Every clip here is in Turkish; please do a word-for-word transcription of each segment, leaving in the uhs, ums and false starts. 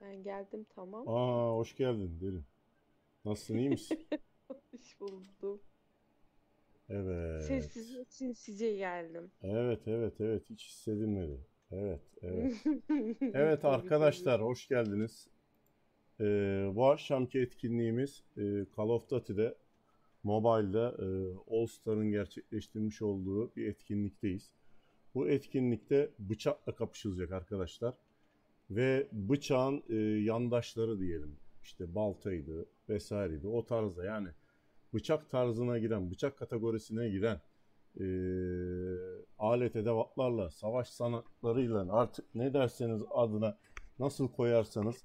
Ben geldim, tamam. Aa, hoş geldin Derin. Nasılsın, iyi misin? Hoş buldum. Evet. Sessizlik için size geldim. Evet, evet, evet. Hiç hissedilmedi. Evet, evet. Evet arkadaşlar, hoş geldiniz. Ee, bu akşamki etkinliğimiz e, Call of Duty'de, Mobile'da e, All Star'ın gerçekleştirmiş olduğu bir etkinlikteyiz. Bu etkinlikte bıçakla kapışılacak arkadaşlar. Ve bıçağın e, yandaşları diyelim, işte baltaydı vesaireydi, o tarzda, yani bıçak tarzına giren, bıçak kategorisine giren e, alet edevatlarla, savaş sanatlarıyla, artık ne derseniz adına, nasıl koyarsanız,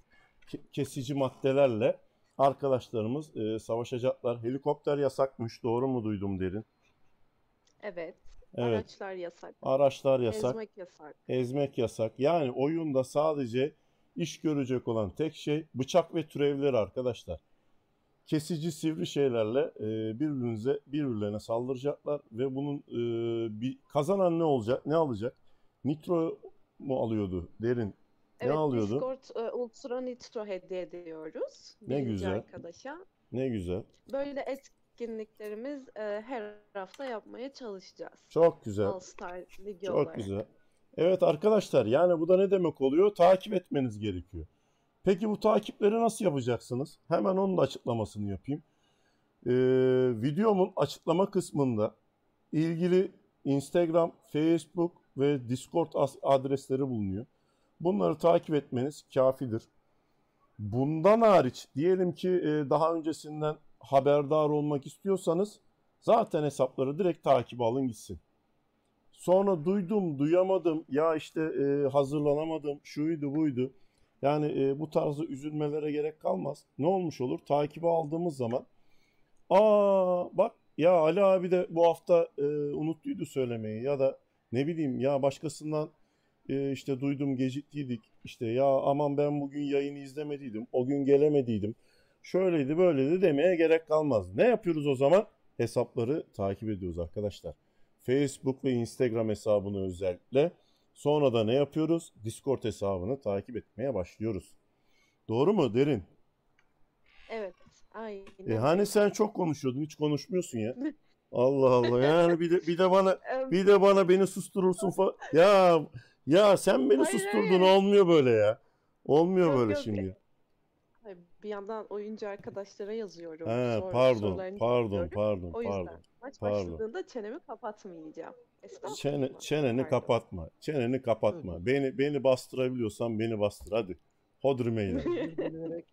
kesici maddelerle arkadaşlarımız e, savaşacaklar. Helikopter yasakmış, doğru mu duydum Derin? Evet. Evet. Araçlar yasak. Araçlar yasak. Ezmek yasak. Ezmek yasak. Yani oyunda sadece iş görecek olan tek şey bıçak ve türevleri arkadaşlar. Kesici sivri şeylerle birbirinize, birbirlerine saldıracaklar ve bunun e, bir kazanan ne olacak? Ne alacak? Nitro mu alıyordu Derin? Evet, ne alıyordu? Discord Ultra Nitro hediye ediyoruz. Ne güzel arkadaşa. Ne güzel. Böyle eski etkinliklerimiz e, her hafta yapmaya çalışacağız. Çok güzel. All Star Ligi Çok olarak. güzel. Evet arkadaşlar, yani bu da ne demek oluyor? Takip etmeniz gerekiyor. Peki bu takipleri nasıl yapacaksınız? Hemen onun açıklamasını yapayım. Ee, videomun açıklama kısmında ilgili Instagram, Facebook ve Discord adresleri bulunuyor. Bunları takip etmeniz kafidir. Bundan hariç diyelim ki e, daha öncesinden haberdar olmak istiyorsanız zaten hesapları direkt takibe alın gitsin. Sonra duydum, duyamadım, ya işte e, hazırlanamadım, şuydu buydu. Yani e, bu tarzı üzülmelere gerek kalmaz. Ne olmuş olur? Takibe aldığımız zaman, aa bak ya Ali abi de bu hafta e, unuttuydu söylemeyi, ya da ne bileyim ya başkasından e, işte duydum geciktiydik. İşte ya aman ben bugün yayını izlemediydim, o gün gelemediydim. Şöyleydi böyleydi demeye gerek kalmaz. Ne yapıyoruz o zaman? Hesapları takip ediyoruz arkadaşlar. Facebook ve Instagram hesabını özellikle. Sonra da ne yapıyoruz? Discord hesabını takip etmeye başlıyoruz. Doğru mu Derin? Evet. Aynen. E hani sen çok konuşuyordun, hiç konuşmuyorsun ya. Allah Allah. Yani bir de bir de bana bir de bana beni susturursun falan. Ya ya sen beni hayır, susturdun hayır. Olmuyor böyle ya. Olmuyor yok, böyle yok. Şimdi. Bir yandan oyuncu arkadaşlara yazıyorum. He, Sor, pardon, pardon, pardon, pardon. O yüzden pardon, maç pardon. başladığında çenemi kapatmayacağım. Çene, çeneni pardon. kapatma, çeneni kapatma. Hı. Beni beni bastırabiliyorsan beni bastır, hadi. Hodrimeyle. Özür dileyerek,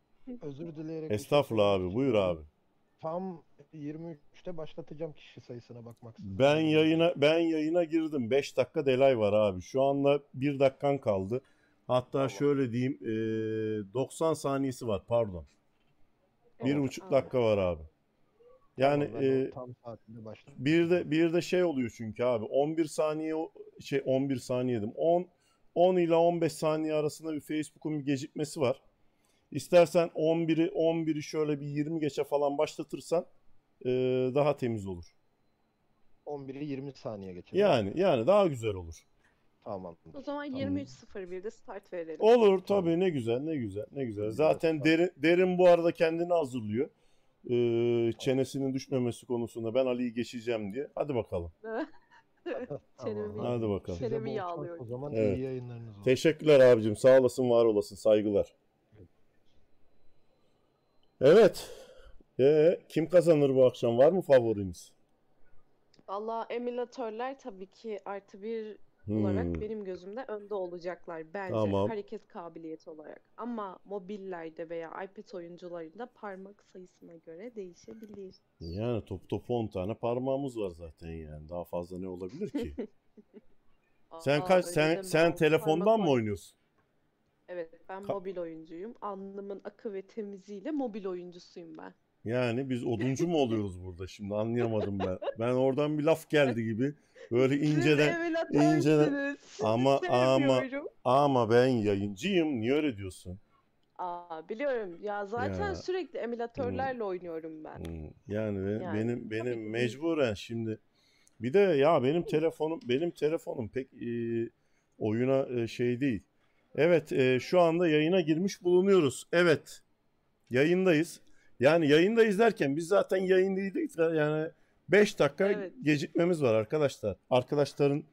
özür dileyerek. Estağfurullah abi, buyur abi. Tam yirmi üçte başlatacağım, kişi sayısına bakmaksızın. Ben yayına ben yayına girdim. beş dakika delay var abi. Şu anda bir dakikan kaldı. Hatta tamam. şöyle diyeyim, e, doksan saniyesi var, pardon. Bir evet, buçuk dakika var abi. Yani tamam, e, tam bir de bir de şey oluyor çünkü abi, on bir saniye şey on bir saniyedim. on ila on beş saniye arasında bir Facebook'un bir gecikmesi var. İstersen on biri on biri şöyle bir yirmi geçe falan başlatırsan e, daha temiz olur. on biri yirmi saniye geçelim. Yani yani daha güzel olur. Tamam. O zaman yirmi üç sıfır bir'de start verelim. Olur tabii, tamam. ne güzel ne güzel ne güzel. Zaten evet, derin, derin bu arada kendini hazırlıyor. Ee, tamam. Çenesinin düşmemesi konusunda, ben Ali'yi geçeceğim diye. Hadi bakalım. Çenemi, Hadi bakalım. Çenemi yağlıyorum. O zaman evet. iyi yayınlarınız olsun. Teşekkürler abicim. Sağ olasın, var olasın. Saygılar. Evet. Ee, kim kazanır bu akşam? Var mı favoriniz? Valla emülatörler tabii ki artı bir Hmm. olarak benim gözümde önde olacaklar bence, tamam. hareket kabiliyeti olarak. Ama mobillerde veya iPad oyuncularında parmak sayısına göre değişebilir. Yani top top on tane parmağımız var zaten, yani daha fazla ne olabilir ki? sen Aa, kaç sen sen telefondan mı oynuyorsun? Evet, ben Ka mobil oyuncuyum. Alnımın akı ve temizliğiyle mobil oyuncusuyum ben. Yani biz oduncu mu oluyoruz burada şimdi, anlayamadım ben. Ben oradan bir laf geldi gibi böyle inceden inceden ama ama ama ben yayıncıyım, niye öyle diyorsun? Aa biliyorum ya, zaten ya. sürekli emülatörlerle hmm. oynuyorum ben. Hmm. Yani, ben, yani benim benim mecburen şimdi, bir de ya benim telefonum benim telefonum pek e, oyuna e, şey değil. Evet, e, şu anda yayına girmiş bulunuyoruz. Evet, yayındayız. Yani yayındayız derken biz zaten yayındaydık. Yani beş dakika evet. gecikmemiz var arkadaşlar. Arkadaşların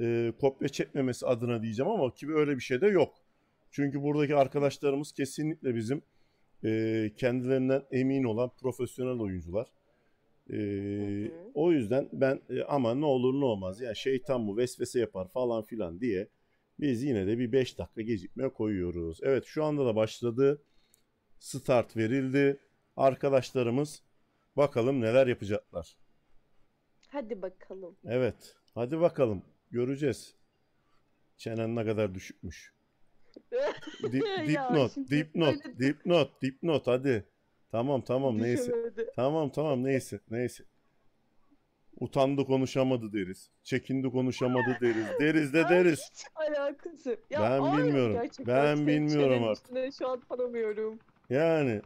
e, kopya çekmemesi adına diyeceğim ama ki öyle bir şey de yok. Çünkü buradaki arkadaşlarımız kesinlikle bizim e, kendilerinden emin olan profesyonel oyuncular. E, hı hı. O yüzden ben e, ama ne olur ne olmaz ya yani şeytan bu vesvese yapar falan filan diye biz yine de bir beş dakika gecikme koyuyoruz. Evet, şu anda da başladı. Start verildi. Arkadaşlarımız bakalım neler yapacaklar. Hadi bakalım. Evet, hadi bakalım. Göreceğiz. Çenen ne kadar düşükmüş. Deep, deep note, deep note, deep note, deep note. Hadi. Tamam tamam neyse. Tamam tamam neyse neyse. Utandı konuşamadı deriz. Çekindi konuşamadı deriz. Deriz de deriz. Hiç alakası. Ya ben ay, bilmiyorum. Ben bilmiyorum artık. Şu an tanımıyorum. Yani.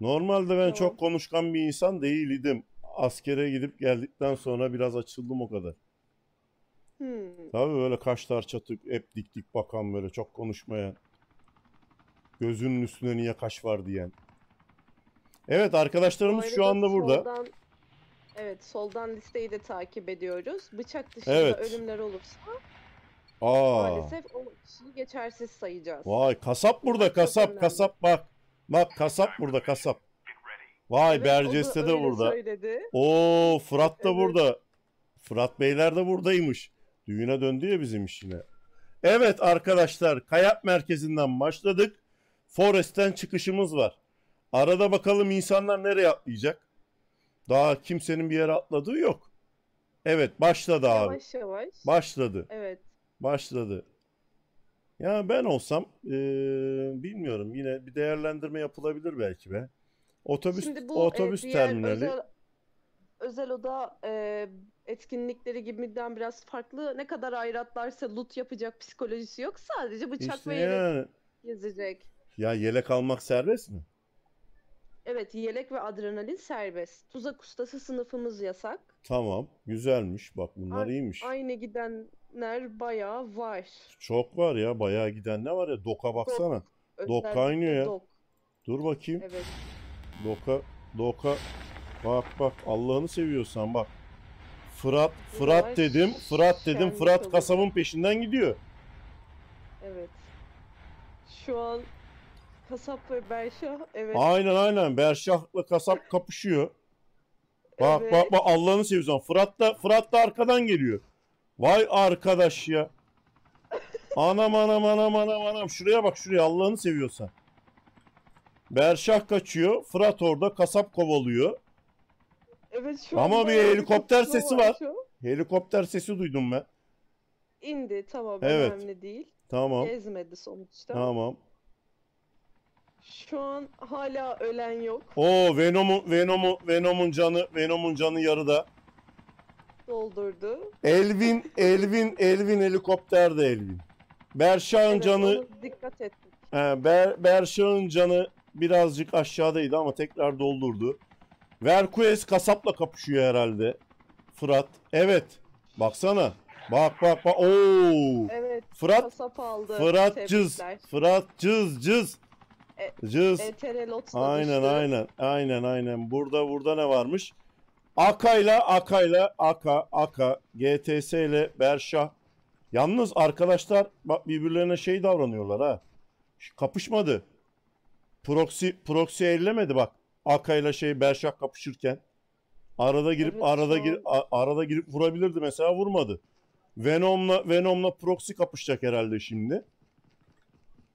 Normalde ben tamam. çok konuşkan bir insan değildim. Askere gidip geldikten sonra biraz açıldım o kadar. Hmm. Tabii böyle kaşlar çatık, hep dik dik bakan böyle çok konuşmayan. Gözünün üstüne niye kaş var diyen. Evet, arkadaşlarımız şu anda burada. Soldan... Evet, soldan listeyi de takip ediyoruz. Bıçak dışında evet. ölümler olursa Aa. maalesef o kişiyi geçersiz sayacağız. Vay, kasap burada, kasap, kasap bak. Bak, kasap burada, kasap. Vay, evet, Berceste de burada. Söyledi. Oo, Fırat da evet. burada. Fırat Beyler de buradaymış. Düğüne döndü ya bizim iş yine. Evet arkadaşlar, kayak merkezinden başladık. Forest'ten çıkışımız var. Arada bakalım insanlar nereye atlayacak? Daha kimsenin bir yere atladığı yok. Evet, başladı yavaş abi. Yavaş yavaş. Başladı. Evet. Başladı. Ya ben olsam ee, bilmiyorum, yine bir değerlendirme yapılabilir belki be. Otobüs Şimdi bu, otobüs e, terminali. Özel, özel oda e, etkinlikleri gibiden biraz farklı. Ne kadar ayratlarsa loot yapacak psikolojisi yok. Sadece bıçak işte ve yelek yani. gezecek. Ya yelek almak serbest mi? Evet, yelek ve adrenalin serbest. Tuzak ustası sınıfımız yasak. Tamam, güzelmiş. Bak bunlar A iyiymiş. Aynı gidenler bayağı var. Çok var ya, bayağı giden ne var ya? Doka baksana. Dok, Dok kaynıyor ya. Dok. Dur bakayım. Evet. Doka, Doka. Bak bak, Allah'ını seviyorsan bak. Fırat, Fırat Yavaş. dedim, Fırat dedim. Kendisi Fırat olur. kasabın peşinden gidiyor. Evet. Şu an... Kasap ve Berşah, evet. Aynen aynen, Berşah'la kasap kapışıyor. Bak evet. bak bak, Allah'ını seviyorsan. Fırat da, Fırat da arkadan geliyor. Vay arkadaş ya. Anam anam anam anam anam. Şuraya bak, şuraya, Allah'ını seviyorsan. Berşah kaçıyor. Fırat orada, kasap kovalıyor. Evet, şu Ama bir helikopter sesi var. Şu. Helikopter sesi duydum ben. İndi, tamam, evet. önemli değil. Tamam. Gezmedi sonuçta. Tamam. Şu an hala ölen yok. Oo, Venom'u Venom'u Venom'un canı Venom'un canı yarıda. Doldurdu. Elvin Elvin Elvin helikopterde Elvin. Berşah'ın evet, canı dikkat ettik. He, Ber, Berşah'ın canı birazcık aşağıdaydı ama tekrar doldurdu. Verquez kasapla kapışıyor herhalde. Fırat. Evet. Baksana. Bak bak bak. Oo. Evet. Fırat kasap aldı. Fırat cız. Fırat cız cız. Cız. Aynen aynen aynen aynen. Burada burada ne varmış? Aka'yla Aka'yla Aka Aka G T S ile Berşah. Yalnız arkadaşlar bak birbirlerine şey davranıyorlar ha. Kapışmadı. Proxy Proxy ellemedi bak. Aka'yla şey Berşah kapışırken arada girip evet, arada gir arada girip vurabilirdi mesela, vurmadı. Venom'la Venom'la Proxy kapışacak herhalde şimdi.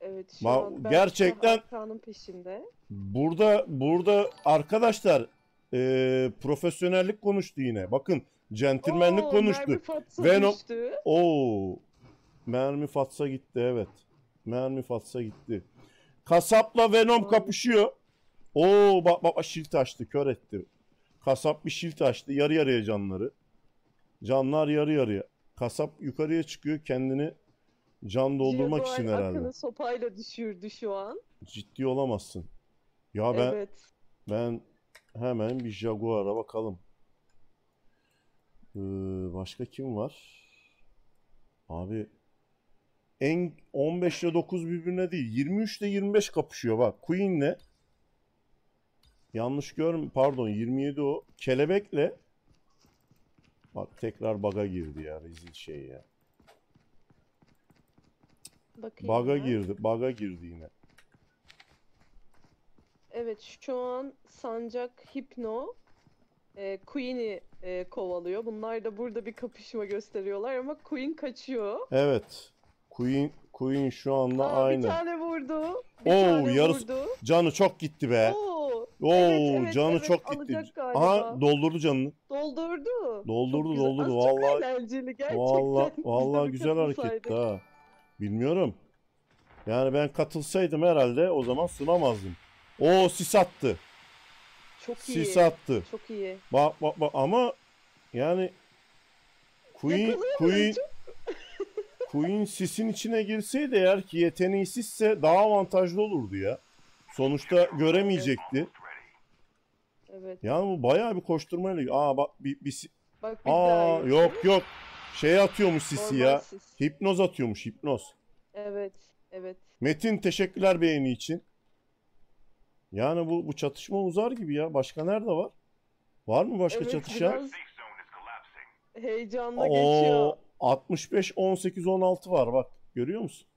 Evet, şu an ben gerçekten Aka'nın peşinde. Burada burada arkadaşlar e, profesyonellik konuştu yine. Bakın, centilmenlik Oo, konuştu. Mermi Fatsa Venom... düştü. Oo, mermi Fatsa gitti, evet. Mermi Fatsa gitti. Kasapla Venom Aa. kapışıyor. Oo, bak bak, şilt açtı, kör etti. Kasap bir şilt açtı, yarı yarıya canları. Canlar yarı yarıya. Kasap yukarıya çıkıyor, kendini can doldurmak Jaguar için herhalde. Akını sopayla düşürdü şu an. Ciddi olamazsın. Ya ben evet. ben hemen bir Jaguar'a bakalım. Ee, başka kim var? Abi en on beş ile dokuz birbirine değil. yirmi üç ile yirmi beş kapışıyor bak. Queen'le yanlış görme. Pardon, yirmi yedi o. Kelebek'le bak tekrar bug'a girdi ya. Rezil şey ya. Bug'a girdi. Bug'a girdi yine. Evet, şu an Sancak, Hypno, e, Queen'i e, kovalıyor. Bunlar da burada bir kapışma gösteriyorlar ama Queen kaçıyor. Evet. Queen Queen şu anda Aa, aynı. Bir tane vurdu. Bir Oo, tane yarısı... vurdu. Canı çok gitti be. Oo, Oo evet, evet, canı evet, çok gitti. Aha, doldurdu canını. Doldurdu. Doldurdu, doldurdu. Vallahi eğlenceli gerçekten. Vallahi vallahi güzel hareketti ha. Bilmiyorum. Yani ben katılsaydım herhalde o zaman sınamazdım. O sis attı. Çok sis iyi. Sis attı. Çok iyi. Bak bak bak ama yani Queen Queen Queen sisin içine girseydi eğer ki yeteneği sisse daha avantajlı olurdu ya. Sonuçta göremeyecekti. Evet. Yani bu bayağı bir koşturmayla. Aa bak bir bir, bak, bir Aa yok yok. Şey atıyormuş sisi ya. Sis. Hypnos atıyormuş, hypnos. Evet, evet. Metin teşekkürler beğeni için. Yani bu bu çatışma uzar gibi ya. Başka nerede var? Var mı başka evet, çatışan? Heyecanla geçiyor. altmış beş on sekiz on altı var bak. Görüyor musun?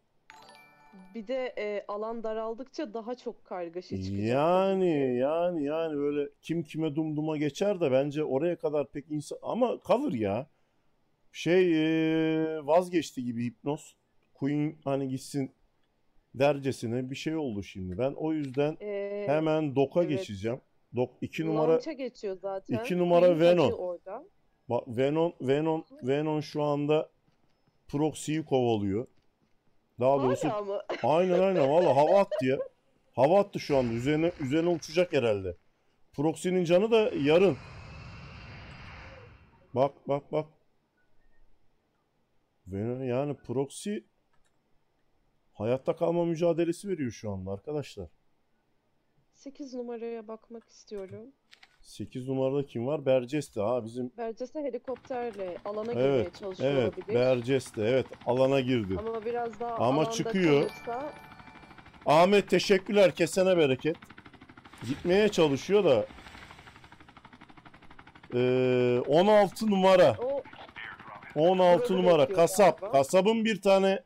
Bir de e, alan daraldıkça daha çok kargaşa çıkacak. Yani yani yani böyle kim kime dumduma geçer de bence oraya kadar pek insan ama kalır ya. Şey e, vazgeçti gibi Hypnos. Queen hani gitsin dercesine bir şey oldu şimdi. Ben o yüzden ee, hemen Doka evet. geçeceğim. Dok iki numara. Lança geçiyor zaten. iki numara Venom. Bak Venom Venom Venom şu anda Proxy'yi kovalıyor. Daha doğrusu. Aynen aynen valla hava attı ya. Hava attı şu anda. Üzerine üzerine uçacak herhalde. Proxy'nin canı da yarın. Bak bak bak. Venom yani Proxy hayatta kalma mücadelesi veriyor şu anda arkadaşlar. sekiz numaraya bakmak istiyorum. sekiz numarada kim var? Berceste ha bizim. Berceste helikopterle alana girmeye evet, çalışıyor evet, olabilir. Evet. Berceste evet alana girdi. Ama biraz daha ama çıkıyor. Kalırsa... Ahmet teşekkürler, kesene bereket. Gitmeye çalışıyor da. Ee, on altı numara. O... on altı numara kasap. Galiba. Kasabın bir tane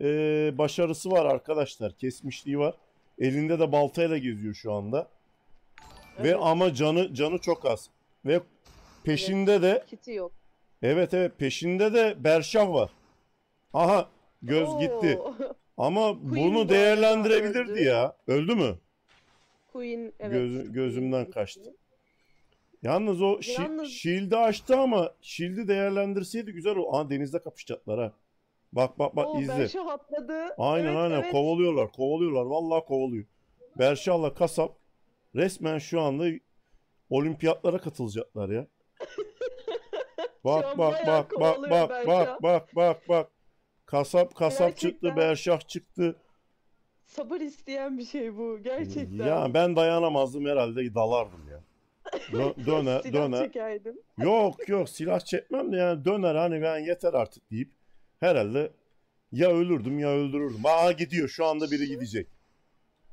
Ee, başarısı var arkadaşlar. Kesmişliği var. Elinde de baltayla geziyor şu anda. Evet. Ve ama canı canı çok az. Ve peşinde evet, de kiti yok. Evet evet peşinde de Berşah var. Aha göz Oo. gitti. Ama Queen bunu değerlendirebilirdi öldü. ya. Öldü mü? Queen evet. Göz, gözümden Queen kaçtı. Gitti. Yalnız o Yalnız... shield'i açtı ama shield'i değerlendirseydi güzel o. Aha denizde kapışacaklar ha. Bak bak bak Oo, izle. Berşah atladı. Aynen evet, aynen evet. kovalıyorlar kovalıyorlar vallahi kovalıyor. Berşah'la kasap resmen şu anda olimpiyatlara katılacaklar ya. bak bak bak bak bak Berşah. bak bak bak bak. Kasap kasap gerçekten. çıktı, Berşah çıktı. Sabır isteyen bir şey bu gerçekten. Ya ben dayanamazdım herhalde dalardım ya. Dö döner silah döner. Çekerdim. Yok yok silah çekmem de yani döner hani ben yeter artık deyip. Herhalde ya ölürdüm ya öldürürdüm. Aa gidiyor şu anda biri gidecek.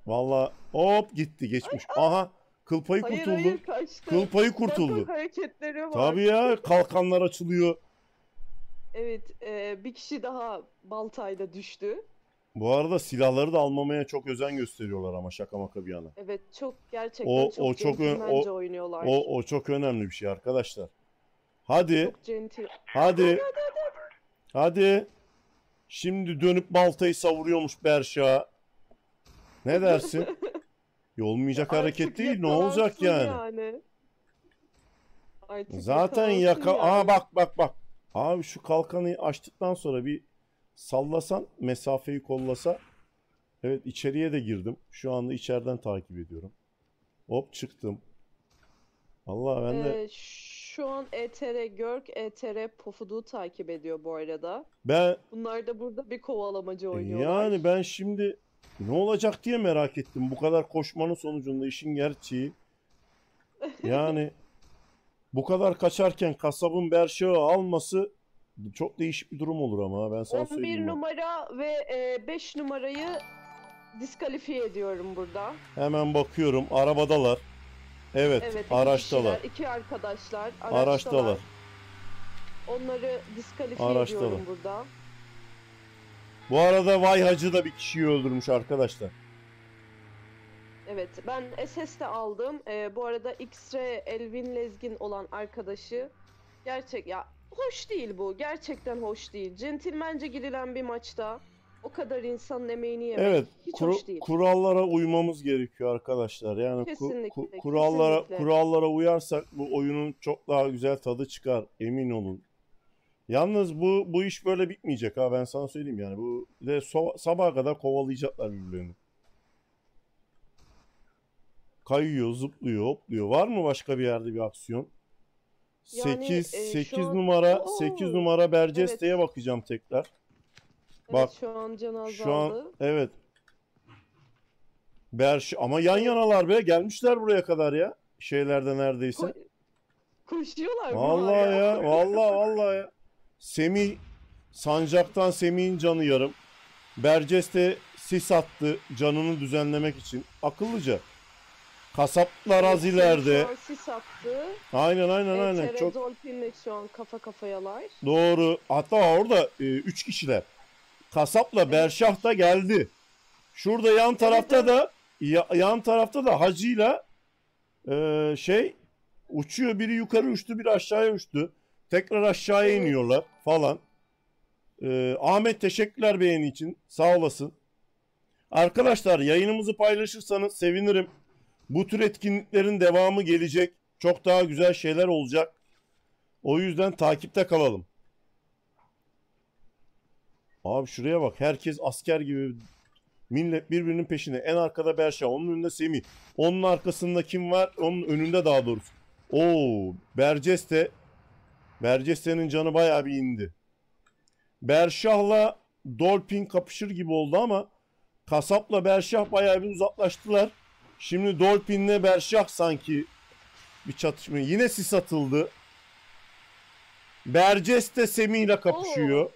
Vallahi hop gitti geçmiş. Aha kıl payı hayır, kurtuldu. Hayır, kaçtı. Kıl payı kurtuldu. Tabii ya kalkanlar açılıyor. Evet e, bir kişi daha baltayla düştü. Bu arada silahları da almamaya çok özen gösteriyorlar ama şaka maka bir yana. Evet çok gerçekten o, çok, o çok centilmence oynuyorlar. O, o çok önemli bir şey arkadaşlar. Hadi. Hadi. Hadi. Şimdi dönüp baltayı savuruyormuş Berşah. Ne dersin? Olmayacak hareket değil. Ne olacak yani? yani. Zaten yaka... Yani. Aa bak bak bak. Abi şu kalkanı açtıktan sonra bir sallasan, mesafeyi kollasa. Evet içeriye de girdim. Şu anda içeriden takip ediyorum. Hop çıktım. Vallahi ben de... Ee, Şu an E T R Görk, E T R Pofuduk'u takip ediyor bu arada. Ben bunlar da burada bir kovalamacı oynuyorlar. Yani ben şimdi ne olacak diye merak ettim. Bu kadar koşmanın sonucunda işin gerçeği. Yani bu kadar kaçarken kasabın Berşah'ı alması Çok değişik bir durum olur ama ben sana on bir söyleyeyim. on bir numara ben. Ve beş numarayı diskalifiye ediyorum burada. Hemen bakıyorum. Arabadalar. Evet, evet araçtalar. Kişiler, iki arkadaşlar. Araçtalar. araçtalar. Onları diskalifiye araçtalar. ediyorum burada. Bu arada Vay Hacı da bir kişiyi öldürmüş arkadaşlar. Evet, ben S S de aldım. Ee, bu arada X-Ray Elvin Lezgin olan arkadaşı gerçek ya hoş değil bu. Gerçekten hoş değil. Centilmence girilen bir maçta o kadar insanın emeğini yemek evet, hiç kuru, hoş değil. Evet, kurallara uymamız gerekiyor arkadaşlar. Yani kesinlikle, ku, ku, kurallara kesinlikle. kurallara uyarsak bu oyunun çok daha güzel tadı çıkar, emin olun. Yalnız bu bu iş böyle bitmeyecek ha, ben sana söyleyeyim yani. Bu de so, sabaha kadar kovalayacaklar birbirlerini. Kayıyor, zıplıyor, hopluyor. Var mı başka bir yerde bir aksiyon? Yani, sekiz numara Berceste'ye evet. bakacağım tekrar. Evet, bak şu an can azaldı. Şu an evet. Berş ama yan yanalar be, gelmişler buraya kadar ya. Şeylerde neredeyse. Ko koşuyorlar Vallahi ya. ya. Vallahi vallahi ya. Semih Sancak'tan Semih'in canı yarım. Berceste sis attı canını düzenlemek için. Akıllıca. Kasaplar az ileride. Sis attı. Aynen aynen aynen. E T R, çok... Dolphin'le şu an kafa kafayalar. Doğru. Hatta orada üç e, kişiler. Kasapla evet. Berşah da geldi. Şurada yan tarafta evet. da ya, yan tarafta da Hacı'yla e, şey uçuyor, biri yukarı uçtu, biri aşağıya uçtu. Tekrar aşağıya evet. iniyorlar falan. E, Ahmet teşekkürler beğeni için. Sağ olasın. Arkadaşlar yayınımızı paylaşırsanız sevinirim. Bu tür etkinliklerin devamı gelecek. Çok daha güzel şeyler olacak. O yüzden takipte kalalım. Abi şuraya bak. Herkes asker gibi. Millet birbirinin peşinde. En arkada Berşah. Onun önünde Semih. Onun arkasında kim var? Onun önünde daha doğrusu. Oo, Berceste. Berceste'nin canı bayağı bir indi. Berşah'la Dolphin kapışır gibi oldu ama Kasap'la Berşah bayağı bir uzaklaştılar. Şimdi Dolphin'le Berşah sanki bir çatışma. Yine sis atıldı. Berceste Semih'le kapışıyor. Oo.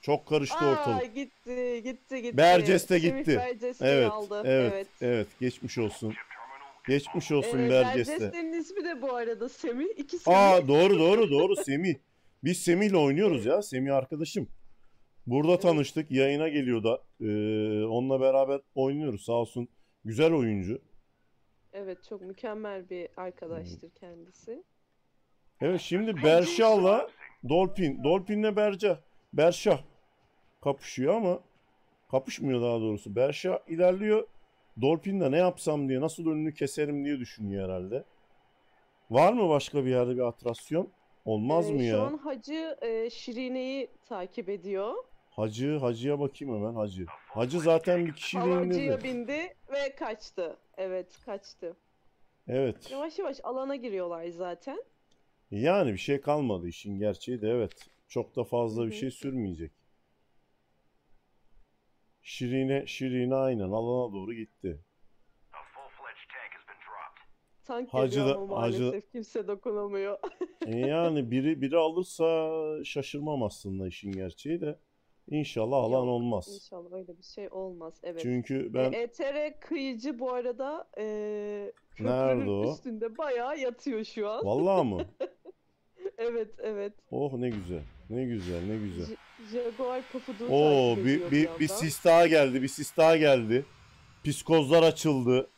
Çok karıştı Aa, ortalık. Gitti, gitti, gitti. Berceste gitti. Berceste evet, aldı. Evet, evet, evet. Geçmiş olsun. Geçmiş olsun evet, Berceste. Berceste'nin ismi de bu arada Semih. İki Semih. Aa, doğru, doğru, doğru. Semih. Biz Semih'le oynuyoruz ya. Semih arkadaşım. Burada evet. tanıştık. Yayına geliyor da. Ee, onunla beraber oynuyoruz. Sağ olsun. Güzel oyuncu. Evet, çok mükemmel bir arkadaştır kendisi. Evet, şimdi Berşah'la Dolphin. Dolphin'le Berca. Berşah kapışıyor ama kapışmıyor daha doğrusu. Berşah ilerliyor. Dolphin'le ne yapsam diye, nasıl önünü keserim diye düşünüyor herhalde. Var mı başka bir yerde bir atrasyon? Olmaz ee, mı ya? Şu an Hacı e, Şirine'yi takip ediyor. Hacı, Hacı'ya bakayım hemen Hacı. Hacı zaten bir kişiyle indirdi. Hacı'ya bindi ve kaçtı. Evet, kaçtı. Evet. Yavaş yavaş alana giriyorlar zaten. Yani bir şey kalmadı işin gerçeği de evet. Çok da fazla bir şey sürmeyecek. Şirine, Şirine aynen alana doğru gitti. Tank Hacı da, maalesef Hacı... kimse dokunamıyor. Yani biri biri alırsa şaşırmam aslında işin gerçeği de. İnşallah alan olmaz. İnşallah öyle bir şey olmaz. Evet. Çünkü ben... E T R Kıyıcı bu arada e, köprünün üstünde bayağı yatıyor şu an. Vallahi mı? Evet, evet. Oh ne güzel. Ne güzel, ne güzel. Jaguar Pofuduk. Oo, bir bir, bir sis daha geldi, bir sis daha geldi. Psikozlar açıldı.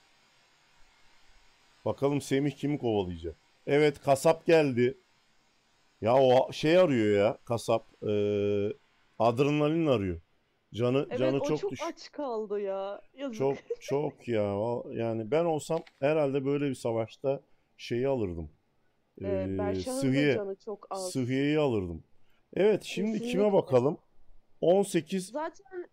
Bakalım Semih kimi kovalayacak. Evet, Kasap geldi. Ya o şey arıyor ya, Kasap. Eee... Adrenalin arıyor. Canı evet, canı çok, çok düşük. Evet, o çok aç kaldı ya. Yazık. Çok çok ya. Yani ben olsam herhalde böyle bir savaşta şeyi alırdım. Eee Sıhhiye. Sıhhiye'yi alırdım. Evet, şimdi kesinlikle. Kime bakalım? on sekiz. Zaten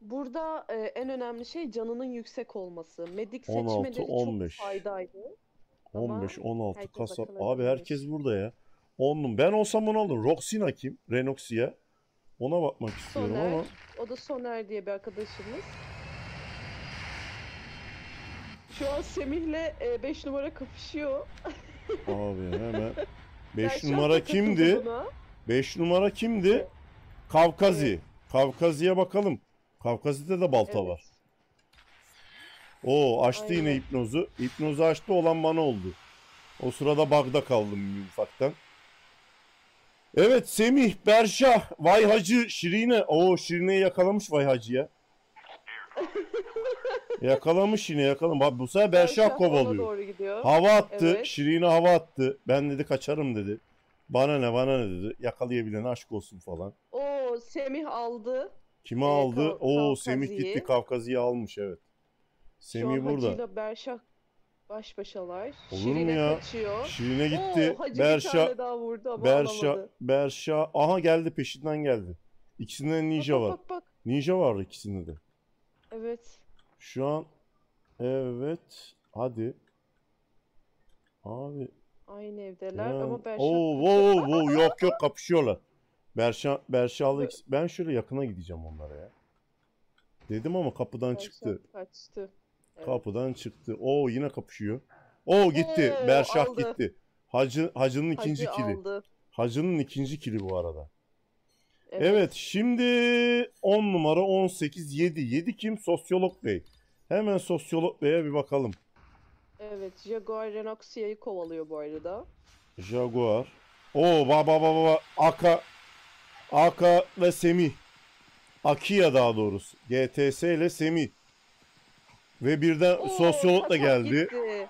burada e, en önemli şey canının yüksek olması. Medik seçmeleri on altı, on beş. Çok faydaydı. on beş on altı Kasap. Abi herkes burada ya. Onlum ben olsam onu alırım. Roxina kim? Renoxia. Ona bakmak istiyorum Soner. ama... O da Soner diye bir arkadaşımız. Şu an Semih'le beş numara kapışıyor. Abi hemen... beş numara kimdi? beş numara kimdi? Kavkazi. Evet. Kavkazi'ye bakalım. Kavkazi'de de balta evet. var. Oo, açtı aynen. yine hipnozu. Hipnozu açtı, olan bana oldu. O sırada bug'da kaldım ufaktan. Evet, Semih, Berşah, Vay Hacı, Şirine. Oo, Şirine'yi yakalamış Vay Hacı ya. Yakalamış yine, yakalamış. Bu sefer Berşah, Berşah kovalıyor. Hava attı, evet. Şirine hava attı. Ben dedi kaçarım dedi. Bana ne, bana ne dedi. Yakalayabilen aşk olsun falan. Oo, Semih aldı. Kimi ee, aldı? Oo, Semih gitti, Kavkazi'yi almış, evet. Semih burada. Hacı'yla Berşah baş başalar. Olur Şirine mu ya? Kaçıyor. Şirine gitti. Oo, Berşah, Berşah, Berşah. Aha geldi, peşinden geldi. İkisinden ninja bak, var. Bak, bak. Ninja var ikisinde de. Evet. Şu an evet. Hadi. Abi. Aynı evdeler ya. Ama Berşah. Oo, wow, wow. Yok yok, kapışıyorlar. Berşah, Berşah'la ben şöyle yakına gideceğim onlara ya. Dedim ama kapıdan Berşah çıktı. Kaçtı. Evet. Kapıdan çıktı. Oo, yine kapışıyor. Oo, gitti. Oo, Berşah aldı. Gitti. Hacı, Hacı'nın ikinci Hacı kili. Aldı. Hacı'nın ikinci kili bu arada. Evet. Evet, şimdi on numara on sekiz yedi. yedi kim? Sosyolog Bey. Hemen Sosyolog Bey'e bir bakalım. Evet, Jaguar Renoxia'yı kovalıyor bu arada. Jaguar. Oo, ba ba ba ba. Aka. Aka ve Semih. Akiya daha doğrusu. G T S ile Semih. Ve birden Oo, Sosyolog da geldi. Gitti.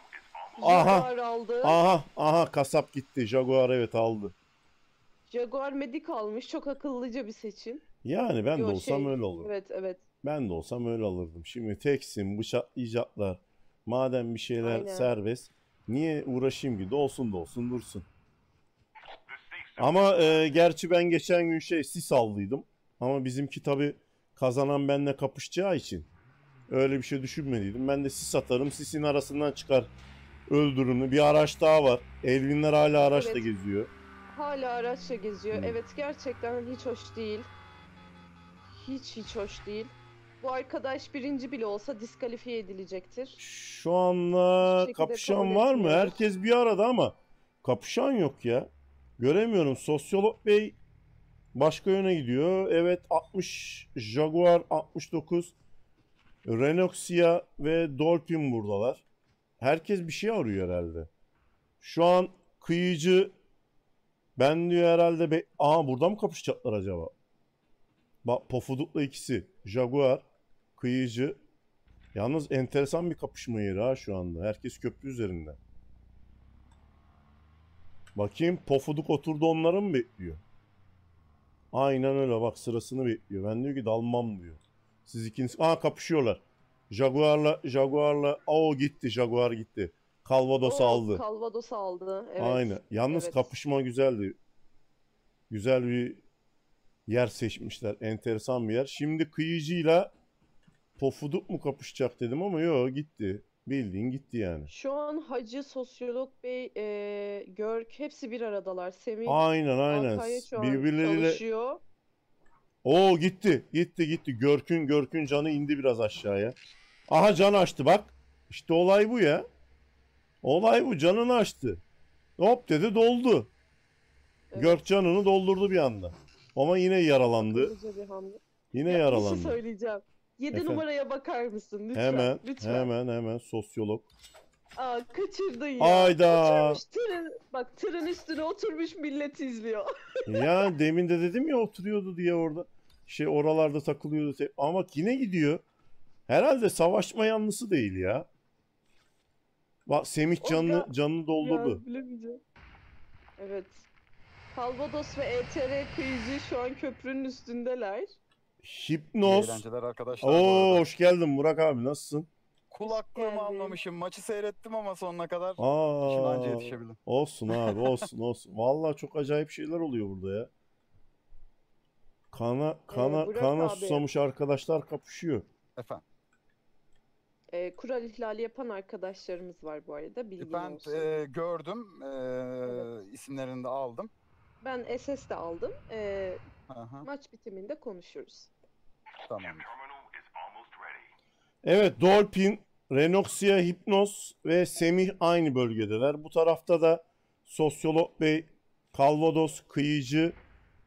Aha. Aldı. Aha. Aha. Kasap gitti. Jaguar evet aldı. Jaguar medik almış. Çok akıllıca bir seçim. Yani ben Yo, de olsam şey, öyle olurdum. Evet evet. Ben de olsam öyle alırdım. Şimdi teksin, bıçak icatlar. Madem bir şeyler Aynen. serbest. Niye uğraşayım ki? Dolsun dolsun dursun. Ama e, gerçi ben geçen gün şey sis aldıydım. Ama bizimki tabi kazanan benimle kapışacağı için öyle bir şey düşünmediydim. Ben de sis atarım, sisin arasından çıkar öldürümlü. Bir araç daha var. Elvinler hala araçla evet. geziyor. Hala araçla geziyor. Hı. Evet, gerçekten hiç hoş değil. Hiç hiç hoş değil. Bu arkadaş birinci bile olsa diskalifiye edilecektir. Şu anda kapışan var mı? Herkes bir arada ama kapışan yok ya. Göremiyorum. Sosyolog Bey başka yöne gidiyor. Evet, altmış Jaguar, altmış dokuz Renoxia ve Dolphin buradalar. Herkes bir şey arıyor herhalde. Şu an Kıyıcı ben diyor herhalde be... Aa, burada mı kapışacaklar acaba? Bak, Pofuduk'la ikisi. Jaguar, Kıyıcı. Yalnız enteresan bir kapışma yeri ha şu anda. Herkes köprü üzerinde. Bakayım, Pofuduk oturdu, onları mı bekliyor? Aynen öyle, bak sırasını bekliyor. Ben diyor ki dalmam diyor. Siz ikiniz... Aa, kapışıyorlar. Jaguar'la, Jaguar'la... Oo, gitti, Jaguar gitti. Calvados aldı. Calvados aldı, evet. Aynen. Yalnız evet. kapışma güzeldi. Güzel bir yer seçmişler. Enteresan bir yer. Şimdi Kıyıcı'yla Pofuduk mu kapışacak dedim ama yok, gitti. Bildiğin gitti yani. Şu an Hacı, Sosyolog Bey, e, Görk hepsi bir aradalar. Semih, aynen aynen. Birbirleriyle çalışıyor. Oo, gitti. Gitti gitti. Görk'ün Görk'ün canı indi biraz aşağıya. Aha, can açtı bak. İşte olay bu ya. Olay bu. Canını açtı. Hop dedi, doldu. Evet. Görk canını doldurdu bir anda. Ama yine yaralandı. Yine ya, yaralandı. Bir şey söyleyeceğim. yedi Efendim? Numaraya bakar mısın? Lütfen. Hemen, lütfen. hemen, hemen. Sosyolog. Aa, kaçırdın ya. Ayda. Tırın, bak tırın üstüne oturmuş, milleti izliyor. Ya demin de dedim ya, oturuyordu diye orada. Şey oralarda takılıyordu. Ama yine gidiyor. Herhalde savaşma yanlısı değil ya. Bak Semih canını, canını doldurdu. Ya, evet. Calvados ve E T R Kıyıcı şu an köprünün üstündeler. Hypnos. Oo, hoş geldin Burak abi, nasılsın? Kulaklığımı evet. anlamışım. Maçı seyrettim ama sonuna kadar. Aa, şimdi anca yetişebildim. Olsun abi, olsun olsun. Vallahi çok acayip şeyler oluyor burada ya. Kana kana ee, kana susamış arkadaşlar kapışıyor. Efendim. E, kural ihlali yapan arkadaşlarımız var bu arada. Bilgin ben olsun. E, gördüm. E, evet. İsimlerini de aldım. Ben S S de aldım. E, Aha. Maç bitiminde konuşuruz. Tamam. Evet, Dolphin, Renoxia, Hypnos ve Semih aynı bölgedeler. Bu tarafta da Sosyolog Bey, Calvados, Kıyıcı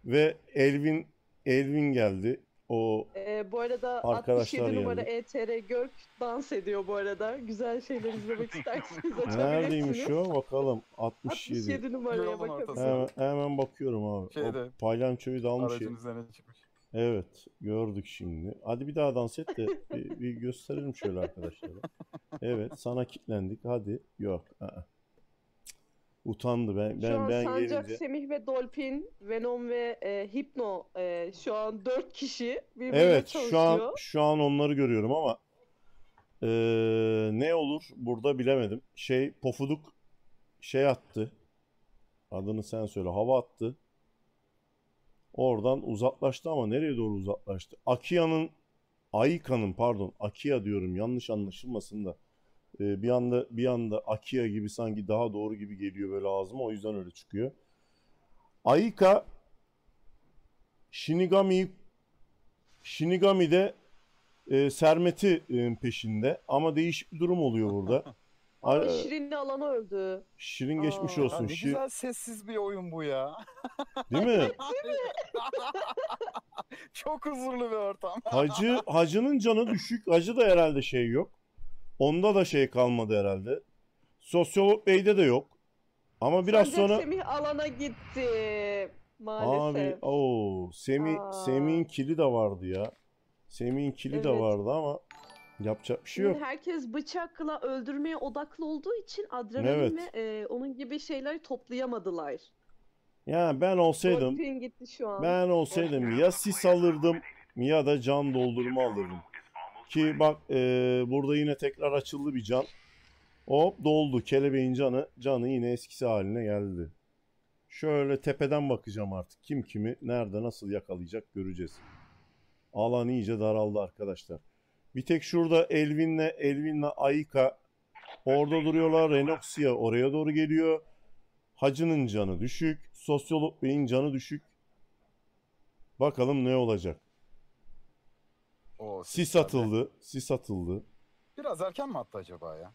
Ve Elvin Elvin geldi. O ee, bu arada altmış yedi numara E T R Görk dans ediyor bu arada. Güzel şeyler izlemek isterseniz açabilirsiniz. Neredeymiş o? Bakalım. altmış yedi. altmış yedi numaraya bakın. Hemen, hemen bakıyorum abi. Şeyde, o paylançoyu dalmış. Aracın üzerine çıkmış. Evet. Gördük şimdi. Hadi bir daha dans et de bir, bir gösterelim şöyle arkadaşlara. Evet. Sana kilitlendik. Hadi. Yok. Aa. Utandı ben ben ben Sancak, gelince. Semih ve Dolphin, Venom ve e, Hypno e, şu an dört kişi birbirine evet, çalışıyor. Evet şu an şu an onları görüyorum ama e, ne olur burada bilemedim. Şey Pofuduk şey attı. Adını sen söyle. Hava attı. Oradan uzaklaştı ama nereye doğru uzaklaştı? Akiya'nın Aika'nın pardon Akiya diyorum yanlış anlaşılmasın da. Bir anda bir anda Akiya gibi sanki daha doğru gibi geliyor böyle ağzıma. O yüzden öyle çıkıyor. Aika Shinigami Shinigami'de e, Sermet'i e, peşinde ama değişik bir durum oluyor burada. Abi Şirin'le alanı öldü. Şirin Aa, geçmiş olsun. Ne Şir... güzel sessiz bir oyun bu ya. Değil mi? Çok huzurlu bir ortam. Hacı Hacı'nın canı düşük. Hacı da herhalde şey yok. Onda da şey kalmadı herhalde. Sosyolog Bey'de de yok. Ama biraz Sancak sonra... Semih alana gitti. Maalesef. Abi ooo. Semih, Semih'in kili de vardı ya. Semih'in kili evet. de vardı ama yapacak bir şey yok. Yani herkes bıçakla öldürmeye odaklı olduğu için adrenalin evet. ve e, onun gibi şeyleri toplayamadılar. Yani ben olsaydım... Gitti şu an. Ben olsaydım ya sis alırdım ya da can doldurma alırdım. Ki bak e, burada yine tekrar açıldı bir can. Hop doldu. Kelebeğin canı canı yine eskisi haline geldi. Şöyle tepeden bakacağım artık. Kim kimi nerede nasıl yakalayacak göreceğiz. Alan iyice daraldı arkadaşlar. Bir tek şurada Elvin'le Elvin'le Aika orada duruyorlar. Renoxia oraya doğru geliyor. Hacı'nın canı düşük. Sosyolog Bey'in canı düşük. Bakalım ne olacak. O, sis atıldı. Sis atıldı. Biraz erken mi attı acaba ya?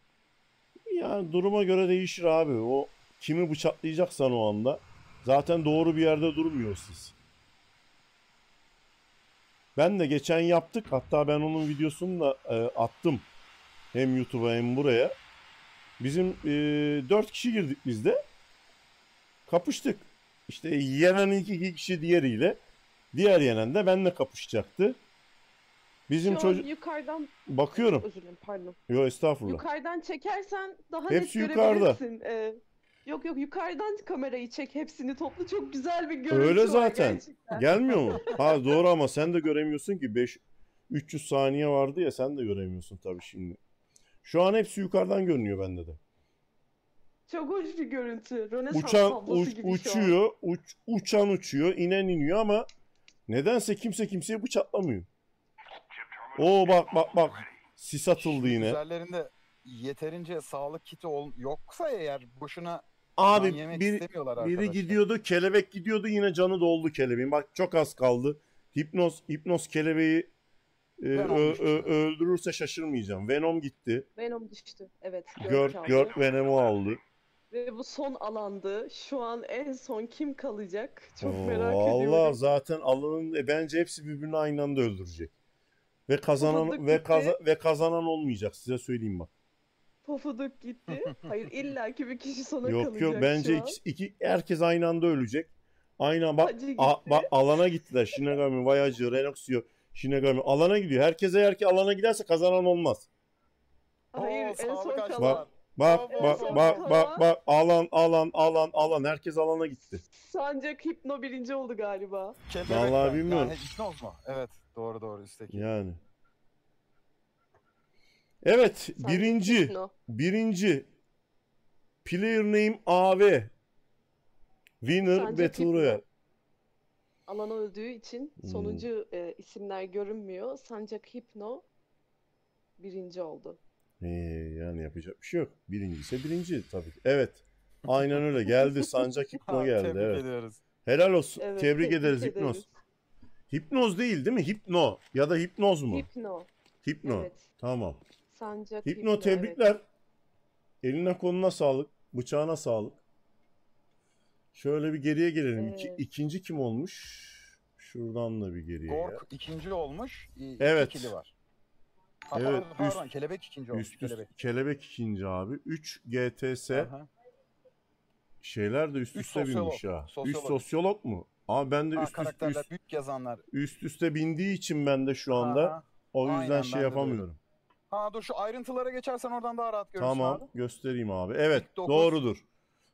Yani duruma göre değişir abi. O kimi bıçaklayacaksan o anda. Zaten doğru bir yerde durmuyor sis. Ben de geçen yaptık. Hatta ben onun videosunu da e, attım. Hem YouTube'a hem buraya. Bizim e, dört kişi girdik biz de. Kapıştık. İşte yenen ilk iki kişi diğeriyle. Diğer yenen de benimle kapışacaktı. Bizim çocuk yukarıdan bakıyorum. Özür dilerim, pardon. Yok estağfurullah. Yukarıdan çekersen daha hepsi net görebilirsin. Ee, yok yok yukarıdan kamerayı çek hepsini toplu çok güzel bir görüntü. Öyle zaten. Gerçekten. Gelmiyor mu? Ha doğru ama sen de göremiyorsun ki beş üç yüz saniye vardı ya sen de göremiyorsun tabii şimdi. Şu an hepsi yukarıdan görünüyor bende de. Çok hoş bir görüntü. Rönesans uçan uç, gibi uçuyor, uç, uçan uçuyor, inen iniyor ama nedense kimse kimseye bıçaklamıyor. Oo bak bak bak. Sis atıldı yine. Üzerlerinde yeterince sağlık kiti ol yoksa eğer boşuna abi yemek bir, istemiyorlar arkadaşlar. Biri gidiyordu, kelebek gidiyordu yine canı doldu kelebeğin. Bak çok az kaldı. Hypnos Hypnos kelebeği e, ö, ö, öldürürse şaşırmayacağım. Venom gitti. Venom düştü. Evet. Görk Görk Venom'u aldı. Ve bu son alandı. Şu an en son kim kalacak? Çok Oo, merak vallahi ediyorum. Vallahi zaten alanın e, bence hepsi birbirini aynı anda öldürecek. Ve kazanan Pofuduk ve kaza, ve kazanan olmayacak size söyleyeyim bak. Pofuduk gitti. Hayır illaki bir kişi sona yok, kalacak. Yok yok bence iki, iki herkes aynı anda ölecek. Aynen bak, a, bak alana gittiler. Shinigami, Voyager, Renoxia, Shinigami alana gidiyor. Herkes eğer ki alana giderse kazanan olmaz. Hayır en son kalan. Bak bak bak, bak bak bak bak alan alan alan alan herkes alana gitti. Sancak Hypno birinci oldu galiba. Vallahi bilmiyorum. Yani Hypnos mu? Evet. Doğru doğru üstteki. Yani. Evet Sancak birinci Hypno. Birinci player name A V Winner Sancak Battle Royale. Alan öldüğü için sonuncu hmm. e, isimler görünmüyor. Sancak Hypno birinci oldu. Ee, yani yapacak bir şey yok. Birinci ise birinci tabii. Evet. Aynen öyle geldi. Sancak Hypno geldi. Tebrik evet. ediyoruz. Helal olsun. Evet, tebrik, tebrik ederiz Hypnos. Hypnos değil değil mi? Hypno ya da Hypnos mu? Hypno. Hypno. Evet. Tamam. Sancak Hypno, Hypno tebrikler. Evet. Eline koluna sağlık. Bıçağına sağlık. Şöyle bir geriye gelelim. İki, ikinci kim olmuş? Şuradan da bir geriye. Görk ikinci olmuş. Evet. İkili var. Ha, evet. Pardon, üst, kelebek ikinci olmuş. Üst, kelebek. Üst, kelebek ikinci abi. Üç G T S. Aha. Şeyler de üst, üst üste sosyolog. binmiş ha. Sosyolog. Üst sosyolog mu? Ama ben de ha, üst, üst, üst, büyük yazanlar. üst üste bindiği için ben de şu anda ha, o yüzden aynen, şey yapamıyorum. Ha dur şu ayrıntılara geçersen oradan daha rahat görürsün. Tamam abi. Göstereyim abi. Evet doğrudur.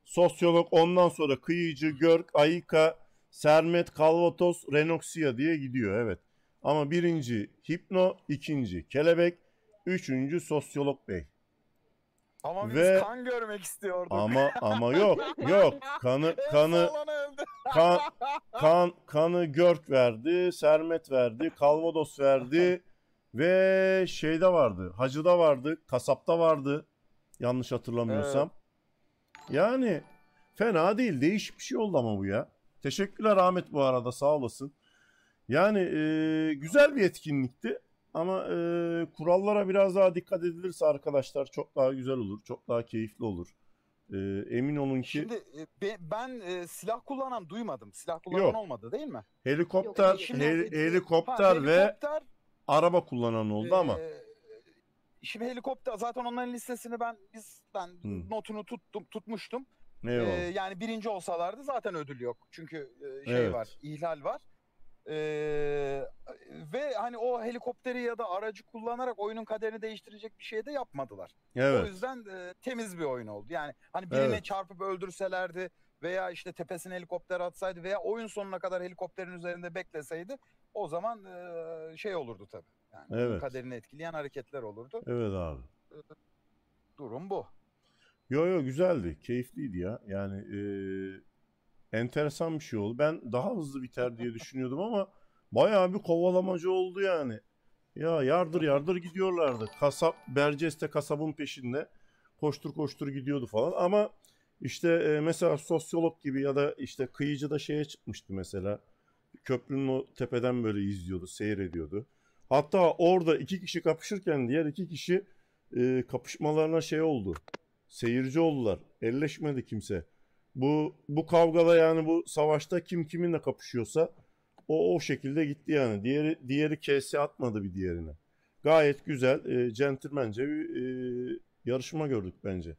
Sosyolog, ondan sonra Kıyıcı, Görk, Aika, Sermet, Calvados, Renoxia diye gidiyor, evet. Ama birinci Hypno, ikinci Kelebek, üçüncü Sosyolog Bey. Ama biz Ve... kan görmek istiyorduk. Ama ama yok yok kanı kanı kan, kan kanı Görk verdi, Sermet verdi, Calvados verdi. Ve şeyde vardı, Hacı'da vardı, Kasap'ta vardı. Yanlış hatırlamıyorsam. Evet. Yani fena değil, değişik bir şey oldu ama bu ya. Teşekkürler Ahmet bu arada, sağ olasın. Yani e, güzel bir etkinlikti. Ama e, kurallara biraz daha dikkat edilirse arkadaşlar çok daha güzel olur, çok daha keyifli olur. E, emin olun ki... Şimdi ben, ben e, silah kullanan duymadım, silah kullanan Yok. olmadı değil mi? Helikopter, Yok, hel hel helikopter ha, ve... Helikopter... Araba kullanan oldu ee, ama. Şimdi helikopter zaten onların listesini ben biz ben hmm. notunu tuttum tutmuştum. Ee, yani birinci olsalardı zaten ödül yok. Çünkü şey evet. var, ihlal var. Ee, ve hani o helikopteri ya da aracı kullanarak oyunun kaderini değiştirecek bir şey de yapmadılar. Evet. O yüzden e, temiz bir oyun oldu. Yani hani birine evet. çarpıp öldürselerdi veya işte tepesine helikopter atsaydı veya oyun sonuna kadar helikopterin üzerinde bekleseydi o zaman e, şey olurdu tabii. Yani evet. kaderini etkileyen hareketler olurdu. Evet abi. Durum bu. Yo yo güzeldi. Keyifliydi ya. Yani e, enteresan bir şey oldu. Ben daha hızlı biter diye düşünüyordum ama bayağı bir kovalamacı oldu yani. Ya yardır yardır gidiyorlardı. Kasap, Berceste kasabın peşinde koştur koştur gidiyordu falan ama işte e, mesela sosyolog gibi ya da işte kıyıcı da şeye çıkmıştı mesela. Köprünün o tepeden böyle izliyordu, seyrediyordu. Hatta orada iki kişi kapışırken diğer iki kişi e, kapışmalarına şey oldu. Seyirci oldular. Elleşmedi kimse. Bu bu kavgada yani bu savaşta kim kiminle kapışıyorsa o o şekilde gitti yani. Diğeri diğeri kese atmadı bir diğerine. Gayet güzel, e, centilmence bir e, yarışma gördük bence.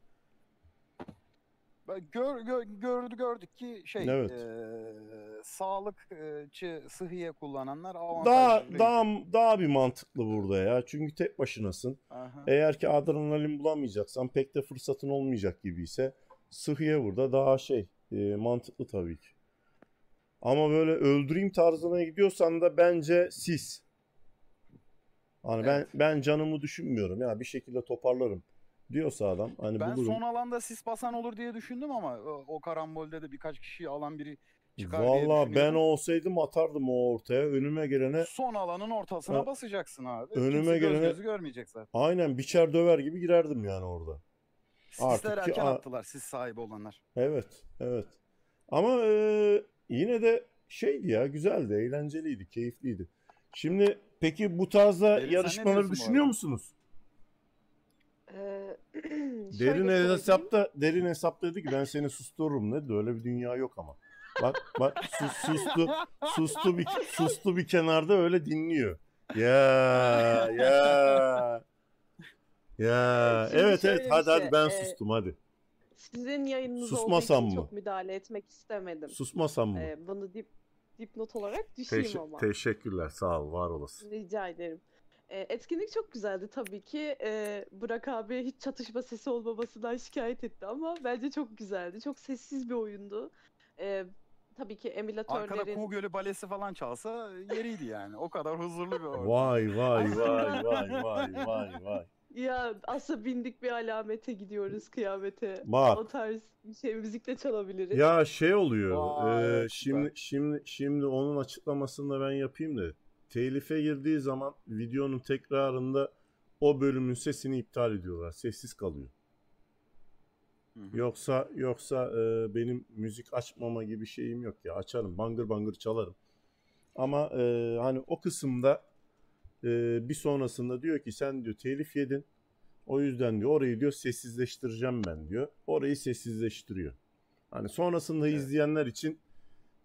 Gör, gör, gördü gördük ki şey evet. e, sağlıkçı sıhhiye kullananlar daha daha daha bir mantıklı burada ya çünkü tek başınasın. Aha. Eğer ki adrenalin bulamayacaksan pek de fırsatın olmayacak gibiyse sıhhiye burada daha şey e, mantıklı tabii ki. Ama böyle öldüreyim tarzına gidiyorsan da bence siz. Hani evet. ben ben canımı düşünmüyorum ya bir şekilde toparlarım. Diyorsa adam hani ben bulurum. Son alanda sis basan olur diye düşündüm ama o karambolde de birkaç kişiyi alan biri çıkar Vallahi diye Valla ben olsaydım atardım o ortaya önüme gelene. Son alanın ortasına ha, basacaksın abi. Önüme Kimse gelene. Göz gözü görmeyecek zaten. Aynen biçer döver gibi girerdim yani orada. Sisler erken ki, attılar sis sahibi olanlar. Evet evet ama e, yine de şeydi ya güzeldi eğlenceliydi keyifliydi. Şimdi peki bu tarzda Derin, yarışmaları düşünüyor musunuz? Derin hesapta derin hesap dedi ki ben seni sustururum ne de öyle bir dünya yok ama bak bak sus, sustu sustu bir sustu bir kenarda öyle dinliyor ya ya ya Şimdi evet evet hadi şey, hadi ben e, sustum hadi sizin yayınınız Susmasam olduğu için mı? Çok müdahale etmek istemedim susmasam mı ee, bunu dip dipnot olarak düşeyim Teş ama teşekkürler sağ ol var olasın rica ederim. Etkinlik çok güzeldi tabii ki. Ee, Burak abi hiç çatışma sesi olmamasından şikayet etti ama bence çok güzeldi. Çok sessiz bir oyundu. Ee, tabii ki emülatörlerin... Arkada Kuğu Gölü balesi falan çalsa yeriydi yani. O kadar huzurlu bir oyun. Vay vay vay vay vay vay vay. Ya aslında bindik bir alamete gidiyoruz kıyamete. Bak. O tarz bir şey müzikle çalabiliriz. Ya şey oluyor. Vay, e, şimdi şimdi şimdi onun açıklamasını da ben yapayım da. Telife girdiği zaman videonun tekrarında o bölümün sesini iptal ediyorlar. Sessiz kalıyor. Hı hı. Yoksa yoksa e, benim müzik açmama gibi şeyim yok ya. Açarım, bangır bangır çalarım. Ama e, hani o kısımda e, bir sonrasında diyor ki sen diyor telif yedin. O yüzden diyor orayı diyor sessizleştireceğim ben diyor. Orayı sessizleştiriyor. Hani sonrasında evet. izleyenler için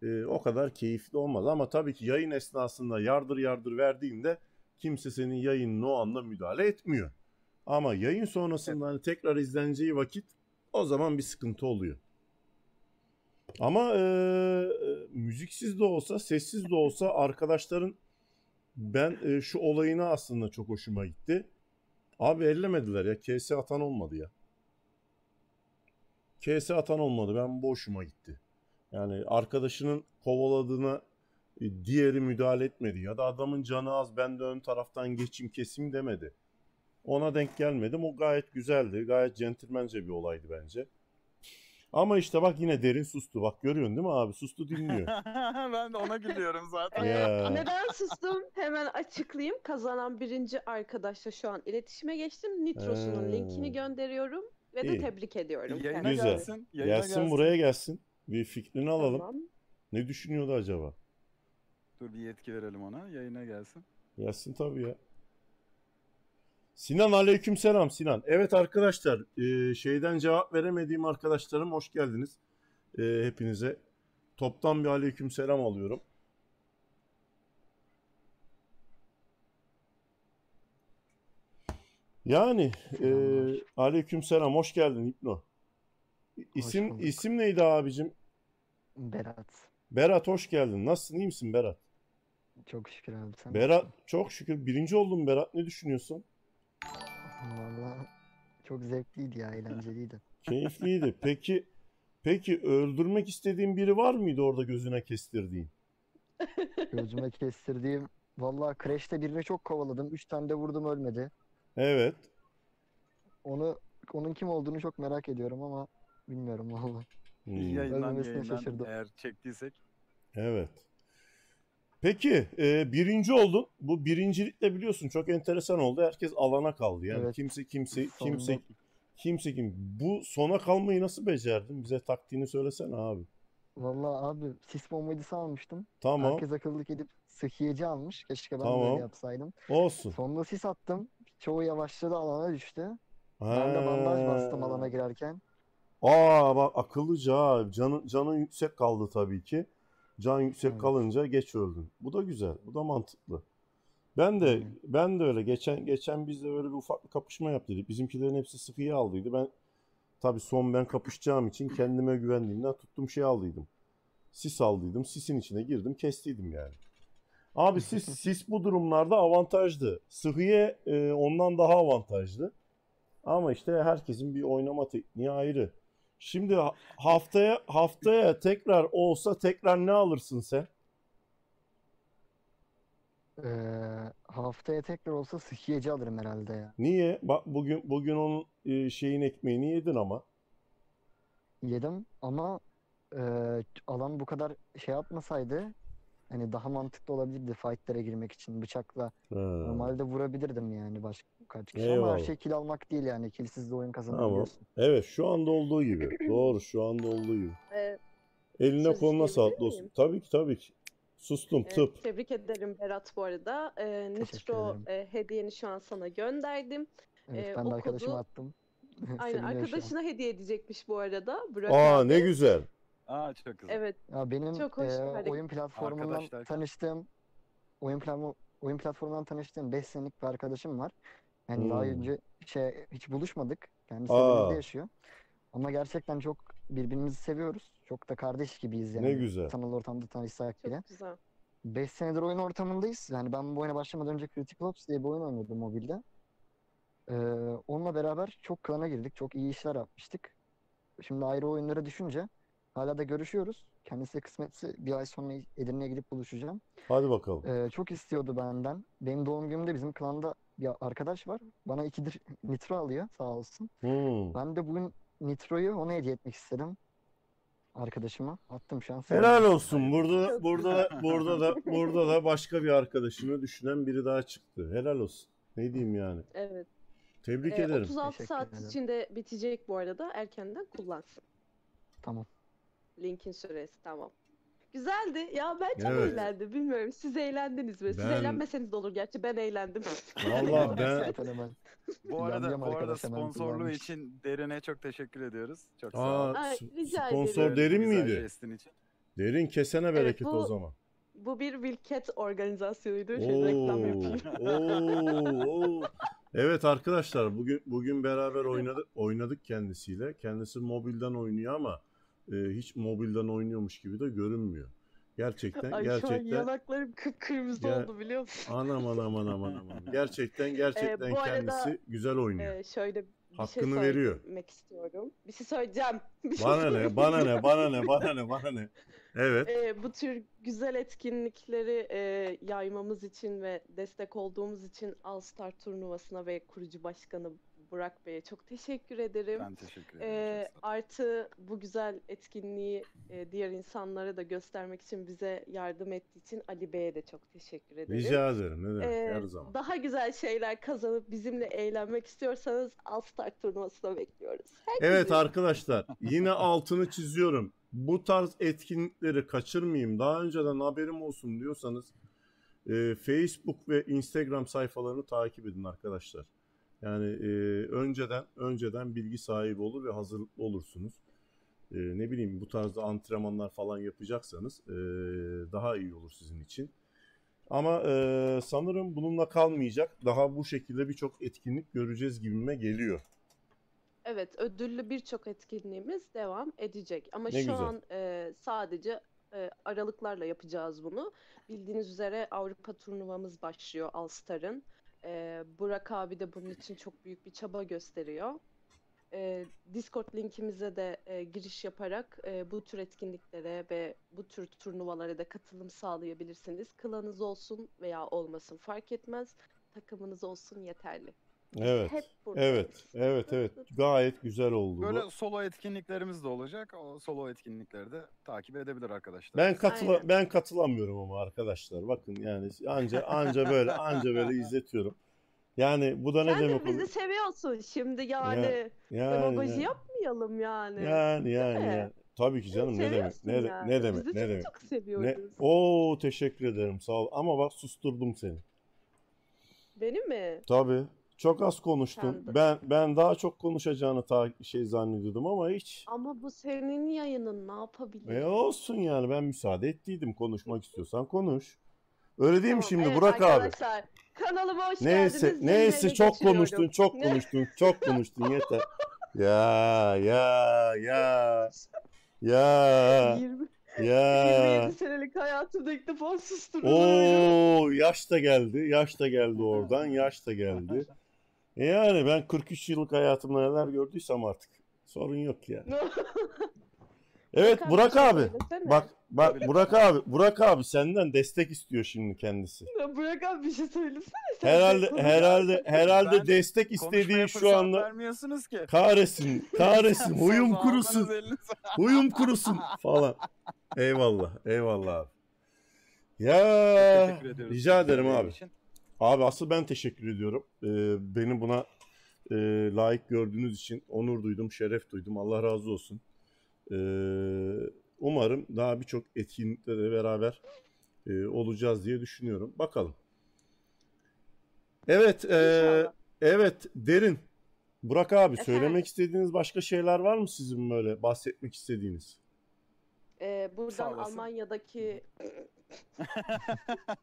e, o kadar keyifli olmaz. Ama tabii ki yayın esnasında yardır yardır verdiğinde kimse senin yayının o anda müdahale etmiyor. Ama yayın sonrasında evet. hani tekrar izleneceği vakit o zaman bir sıkıntı oluyor. Ama e, müziksiz de olsa, sessiz de olsa arkadaşların ben e, şu olayına aslında çok hoşuma gitti. Abi ellemediler ya. K S atan olmadı ya. K S atan olmadı. Ben bu hoşuma gitti. Yani arkadaşının kovaladığına e, diğeri müdahale etmedi. Ya da adamın canı az, ben de ön taraftan geçeyim keseyim demedi. Ona denk gelmedim. O gayet güzeldi. Gayet centilmence bir olaydı bence. Ama işte bak yine Derin sustu. Bak görüyorsun değil mi abi? Sustu, dinliyor. Ben de ona gülüyorum zaten. Ee, neden sustum? Hemen açıklayayım. Kazanan birinci arkadaşla şu an iletişime geçtim. Nitrosunun ee, linkini gönderiyorum ve iyi. de tebrik ediyorum. Yayına Güzel. Gelsin, yayına gelsin, gelsin buraya gelsin. Bir fikrini alalım. Tamam. Ne düşünüyordu acaba? Dur bir yetki verelim ona. Yayına gelsin. Gelsin tabii ya. Sinan aleykümselam Sinan. Evet arkadaşlar, e, şeyden cevap veremediğim arkadaşlarım hoş geldiniz. E, hepinize toptan bir aleykümselam alıyorum. Yani e, aleykümselam, hoş geldin Hypno. İsim isim neydi abicim? Berat. Berat hoş geldin. Nasılsın, iyi misin Berat? Çok şükür abi, sen. Berat çok şükür birinci oldun Berat. Ne düşünüyorsun? Vallahi çok zevkliydi ya, eğlenceliydi. Keyifliydi. Peki peki öldürmek istediğin biri var mıydı orada gözüne kestirdiğin? Gözüme kestirdiğim, vallahi Crash'te birini çok kovaladım. Üç tane de vurdum, ölmedi. Evet. Onu onun kim olduğunu çok merak ediyorum ama bilmiyorum vallahi. Hmm. Yayından yayından eğer çektiysek. Evet. Peki e, birinci oldun. Bu birincilikle biliyorsun çok enteresan oldu. Herkes alana kaldı. Yani evet. kimse kimse kimse kimse kim bu sona kalmayı nasıl becerdin? Bize taktiğini söylesene abi. Vallahi abi sis bombacısı almıştım. Tamam. Herkes akıllık edip sıhhiyeci almış. Keşke ben tamam. böyle yapsaydım. Olsun. Sonunda sis attım. Çoğu yavaşladı, alana düştü. He. Ben de bandaj bastım alana girerken. Aa bak akıllıca abi. Canın, canın yüksek kaldı tabii ki. Can yüksek evet. kalınca geç öldün. Bu da güzel. Bu da mantıklı. Ben de evet. ben de öyle geçen geçen biz de böyle bir ufak bir kapışma yaptık. Bizimkilerin hepsi sıfıyı aldıydı. Ben tabii son ben kapışacağım için kendime güvendiğimden tuttum şey aldıydım. Sis aldıydım. Sisin içine girdim, kestiydim yani. Abi sis sis bu durumlarda avantajlı. Sıhhiye e, ondan daha avantajlı. Ama işte herkesin bir oynama tekniği ayrı. Şimdi haftaya haftaya tekrar olsa tekrar ne alırsın sen? Ee, haftaya tekrar olsa sıhhiyeci alırım herhalde ya. Niye? Bak bugün bugün onun şeyin ekmeğini yedin ama. Yedim ama e, alan bu kadar şey yapmasaydı hani daha mantıklı olabilirdi fightlere girmek için bıçakla. He. Normalde vurabilirdim yani başka kaç kişi. Eyvallah. Ama her şey kill almak değil yani. Killsiz de oyun kazanabiliyorsun. Tamam. Evet şu anda olduğu gibi. Doğru şu anda olduğu gibi. Evet. Eline koluna sağlık dostum. Tabii ki tabii ki. Sustum evet, tıp. Tebrik ederim Berat bu arada. E, Nitro e, hediyeni şu an sana gönderdim. Evet, ben e, de arkadaşıma attım. Aynen arkadaşına hediye edecekmiş bu arada. Burak Aa abi. Ne güzel. Aa çok güzel. Evet. Ya benim çok hoş, e, oyun platformundan arkadaşlar. tanıştığım oyun platformu oyun platformundan tanıştığım beş senelik bir arkadaşım var. Yani hmm. daha önce şey hiç buluşmadık. Kendisi birlikte yaşıyor. Ama gerçekten çok birbirimizi seviyoruz. Çok da kardeş gibiyiz yani. Ne güzel. Sanal ortamda tanışsak bile. Çok güzel. beş senedir oyun ortamındayız. Yani ben bu oyuna başlamadan önce Critical Ops diye bir oyun oynuyordum mobilde. Ee, onunla beraber çok klana girdik. Çok iyi işler yapmıştık. Şimdi ayrı oyunlara düşünce hala da görüşüyoruz. Kendisi kısmetse bir ay sonra Edirne'ye gidip buluşacağım. Hadi bakalım. Ee, çok istiyordu benden. Benim doğum günümde bizim klanda bir arkadaş var. Bana ikidir Nitro alıyor sağ olsun. Hmm. Ben de bugün Nitro'yu ona hediye etmek istedim. Arkadaşıma attım şansı. Helal olsun. Burada burada burada da burada da başka bir arkadaşını düşünen biri daha çıktı. Helal olsun. Ne diyeyim yani? Evet. Tebrik ee, ederim. otuz altı saat içinde bitecek bu arada. Erkenden kullansın. Tamam. Linkin süresi tamam. Güzeldi. Ya ben çok evet. eğlendim. Bilmiyorum. Siz eğlendiniz mi? Siz ben... eğlenmeseniz de olur. Gerçi ben eğlendim. Vallahi ben... bu arada, bu arada sponsorluğu için Derin'e çok teşekkür ediyoruz. Çok Aa, sağ olun. Ay, sponsor Derin miydi? Derin kesene bereket evet, bu... o zaman. Bu bir vilket organizasyonuydu. Oo, evet arkadaşlar bugün bugün beraber oynadık oynadık kendisiyle. Kendisi mobilden oynuyor ama e, hiç mobilden oynuyormuş gibi de görünmüyor. Gerçekten Ay, gerçekten. Şu an yanaklarım kıpkırmızı ger oldu biliyor musun? Anam anam anam anam. Gerçekten gerçekten e, arada, kendisi güzel oynuyor. E, şöyle bir hakkını şey veriyor. Istiyorum. Bir şey söyleyeceğim. Bir bana, şey ne, bana ne, bana ne, bana ne, bana ne. Evet. E, bu tür güzel etkinlikleri e, yaymamız için ve destek olduğumuz için All Star turnuvasına ve kurucu başkanı Burak Bey'e çok teşekkür ederim. Ben teşekkür ederim. E, artı bu güzel etkinliği e, diğer insanlara da göstermek için bize yardım ettiği için Ali Bey'e de çok teşekkür ederim. Rica ederim. Ne demek, e, her zaman. Daha güzel şeyler kazanıp bizimle eğlenmek istiyorsanız All Star turnuvasına bekliyoruz. Herkes evet arkadaşlar yine altını çiziyorum. Bu tarz etkinlikleri kaçırmayayım, daha önceden haberim olsun diyorsanız e, Facebook ve Instagram sayfalarını takip edin arkadaşlar. Yani e, önceden önceden bilgi sahibi olur ve hazırlıklı olursunuz. E, ne bileyim bu tarzda antrenmanlar falan yapacaksanız e, daha iyi olur sizin için. Ama e, sanırım bununla kalmayacak. Daha bu şekilde birçok etkinlik göreceğiz gibime geliyor. Evet, ödüllü birçok etkinliğimiz devam edecek. Ama ne şu güzel. an e, sadece e, aralıklarla yapacağız bunu. Bildiğiniz üzere Avrupa turnuvamız başlıyor All Star'ın. E, Burak abi de bunun için çok büyük bir çaba gösteriyor. E, Discord linkimize de e, giriş yaparak e, bu tür etkinliklere ve bu tür turnuvalara da katılım sağlayabilirsiniz. Klanınız olsun veya olmasın fark etmez. Takımınız olsun yeterli. Evet, evet, evet, evet. Gayet güzel oldu. Böyle bu. Solo etkinliklerimiz de olacak. O solo etkinlikleri de takip edebilir arkadaşlar. Ben katıla, ben katılamıyorum ama arkadaşlar. Bakın yani anca anca böyle anca böyle izletiyorum. Yani bu da ne Sen demek? Sen de bizi seviyorsun şimdi yani. yani demagoji yani. yapmayalım yani. Yani yani, yani. Tabii ki canım ne demek? Ne, yani. ne demek? Bizi ne çok demek? Çok seviyoruz. Oo teşekkür ederim sağ ol. Ama bak susturdum seni. Beni mi? Tabii. Çok az konuştun. Ben ben daha çok konuşacağını ta şey zannediyordum ama hiç. Ama bu senin yayının, ne yapabilirim? E olsun yani, ben müsaade ettiydim. Konuşmak istiyorsan konuş. Öyle değil mi tamam, şimdi evet, Burak arkadaşlar, abi? Arkadaşlar kanalıma hoş neyse, geldiniz. Neyse çok konuştun, çok konuştun, çok konuştun yeter. Ya ya ya ya. yirmi, ya. yirmi yedi senelik hayatımda ilk defa susturdum. Oo yaş da geldi, yaş da geldi oradan, yaş da geldi. Yani ben kırk üç yıllık hayatımda neler gördüysem artık sorun yok yani. Evet Burak abi. Bak bak Burak abi, Burak abi senden destek istiyor şimdi kendisi. Burak abi bir şey söylesene. Herhalde herhalde herhalde ben destek istediği şu anda vermiyorsunuz ki. Kahretsin, kahretsin, huyum kurusun. Huyum kurusun falan. Eyvallah, eyvallah abi. Ya rica ederim abi. Abi asıl ben teşekkür ediyorum. Ee, beni buna e, layık gördüğünüz için onur duydum, şeref duydum. Allah razı olsun. Ee, umarım daha birçok etkinliklere beraber e, olacağız diye düşünüyorum. Bakalım. Evet, e, evet Derin. Burak abi Efendim? söylemek istediğiniz başka şeyler var mı sizin böyle bahsetmek istediğiniz? Ee, buradan Almanya'daki...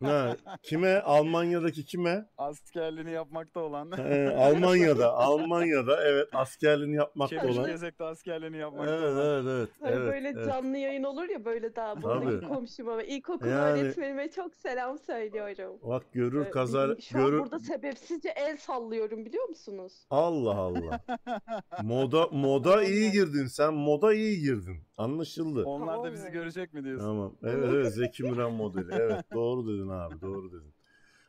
ha, kime? Almanya'daki kime? Askerliğini yapmakta olan. He, Almanya'da, Almanya'da evet askerliğini yapmakta Çemiş olan. Çemiş gezekte askerliğini yapmakta evet, olan. Evet, evet, evet, böyle evet. canlı yayın olur ya böyle daha buradaki komşuma ve ilkokul yani, öğretmenime çok selam söylüyorum. Bak görür kazar. Ee, şu an görür... burada sebepsizce el sallıyorum biliyor musunuz? Allah Allah. Moda moda iyi girdin sen, moda iyi girdin. Anlaşıldı. Onlar tamam. da bizi görecek mi diyorsun? Tamam. Evet, evet Zeki Müren modeli. Evet doğru dedin abi, doğru dedin.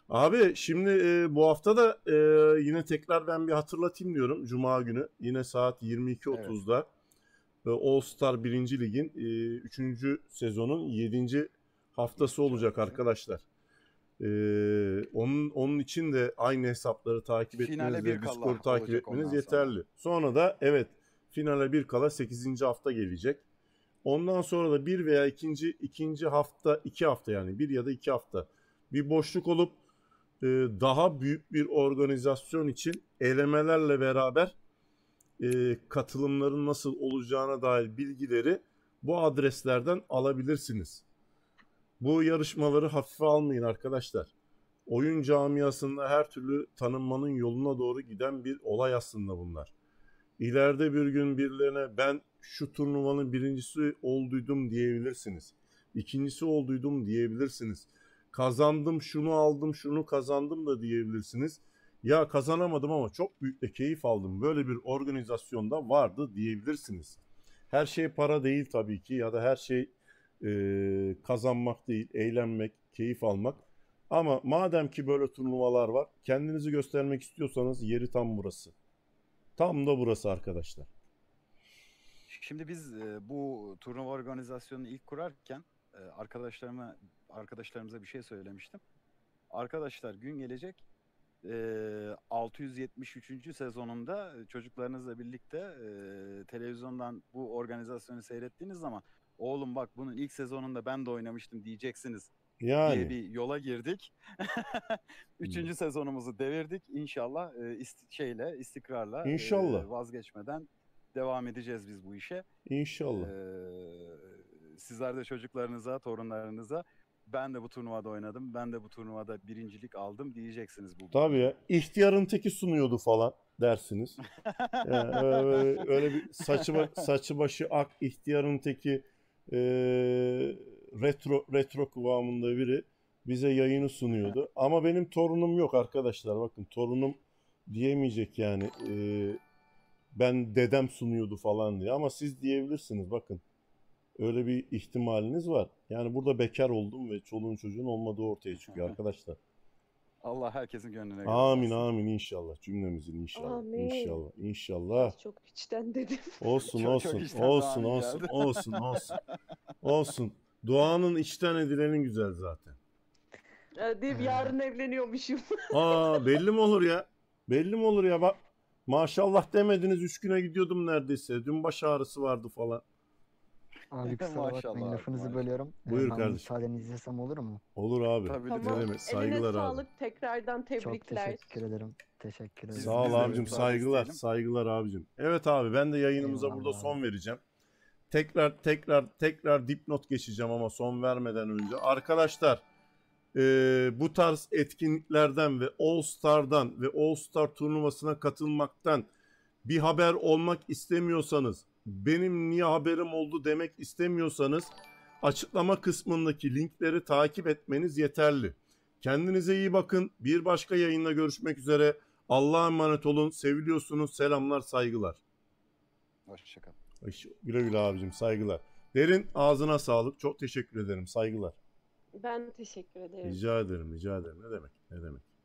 Abi şimdi e, bu hafta da e, yine tekrar ben bir hatırlatayım diyorum. Cuma günü yine saat yirmi iki otuzda evet. All Star birinci Lig'in e, üçüncü sezonun yedinci haftası olacak arkadaşlar. E, onun onun için de aynı hesapları takip etmeniz ve Discord'u takip etmeniz yeterli. Sonra. sonra da evet finale bir kala sekizinci hafta gelecek. Ondan sonra da bir veya ikinci, ikinci hafta, iki hafta yani bir ya da iki hafta bir boşluk olup e, daha büyük bir organizasyon için elemelerle beraber e, katılımların nasıl olacağına dair bilgileri bu adreslerden alabilirsiniz. Bu yarışmaları hafife almayın arkadaşlar. Oyun camiasında her türlü tanınmanın yoluna doğru giden bir olay aslında bunlar. İleride bir gün birilerine ben şu turnuvanın birincisi olduydum diyebilirsiniz. İkincisi olduydum diyebilirsiniz. Kazandım, şunu aldım, şunu kazandım da diyebilirsiniz. Ya kazanamadım ama çok büyük de keyif aldım. Böyle bir organizasyonda vardı diyebilirsiniz. Her şey para değil tabii ki ya da her şey e, kazanmak değil, eğlenmek, keyif almak. Ama madem ki böyle turnuvalar var, kendinizi göstermek istiyorsanız yeri tam burası. Tam da burası arkadaşlar. Şimdi biz e, bu turnuva organizasyonunu ilk kurarken e, arkadaşlarıma arkadaşlarımıza bir şey söylemiştim. Arkadaşlar gün gelecek e, altı yüz yetmiş üçüncü sezonunda çocuklarınızla birlikte e, televizyondan bu organizasyonu seyrettiğiniz zaman oğlum bak bunun ilk sezonunda ben de oynamıştım diyeceksiniz. Yani. Diye bir yola girdik. Üçüncü sezonumuzu devirdik. İnşallah e, ist şeyle, istikrarla İnşallah. E, vazgeçmeden devam edeceğiz biz bu işe. İnşallah. E, sizler de çocuklarınıza, torunlarınıza ben de bu turnuvada oynadım, ben de bu turnuvada birincilik aldım diyeceksiniz. Bu Tabii ya. İhtiyarın teki sunuyordu falan dersiniz. Yani öyle, öyle bir saçı, saçı başı ak, ihtiyarın teki... E, retro retro kıvamında biri bize yayını sunuyordu. Ama benim torunum yok arkadaşlar. Bakın torunum diyemeyecek yani. Ee, ben dedem sunuyordu falan diye. Ama siz diyebilirsiniz bakın. Öyle bir ihtimaliniz var. Yani burada bekar oldum ve çoluğun çocuğun olmadığı ortaya çıkıyor arkadaşlar. Allah herkesin gönlüne göre. Amin amin inşallah. Cümlemizin inşallah. Amin. İnşallah. İnşallah. Çok içten dedim. Olsun çok, olsun. Çok içten olsun, olsun, olsun olsun olsun. Olsun. Duanın içten edilenin güzel zaten. Ya deyip yarın evleniyormuşum. Aa belli mi olur ya? Belli mi olur ya? Bak maşallah demediniz üç güne gidiyordum neredeyse. Dün baş ağrısı vardı falan. Abi kusura bakmayın lafınızı bölüyorum. Buyur ben kardeşim. Müsaadenizi izlesem olur mu? Olur abi. Tabii de. Tamam. Eline saygılar sağlık abi. Tekrardan tebrikler. Çok teşekkür ederim. Teşekkür ederim. Sağ ol abicim saygılar. Isteyelim. Saygılar abicim. Evet abi ben de yayınımıza eyvallah burada abi son vereceğim. Tekrar tekrar tekrar dipnot geçeceğim ama son vermeden önce. Arkadaşlar e, bu tarz etkinliklerden ve All Star'dan ve All Star turnuvasına katılmaktan bir haber olmak istemiyorsanız, benim niye haberim oldu demek istemiyorsanız açıklama kısmındaki linkleri takip etmeniz yeterli. Kendinize iyi bakın. Bir başka yayında görüşmek üzere. Allah'a emanet olun. Seviliyorsunuz. Selamlar, saygılar. Hoşçakalın. Güle güle abicim saygılar. Derin ağzına sağlık. Çok teşekkür ederim. Saygılar. Ben teşekkür ederim. Rica ederim. Rica ederim. Ne demek? Ne demek?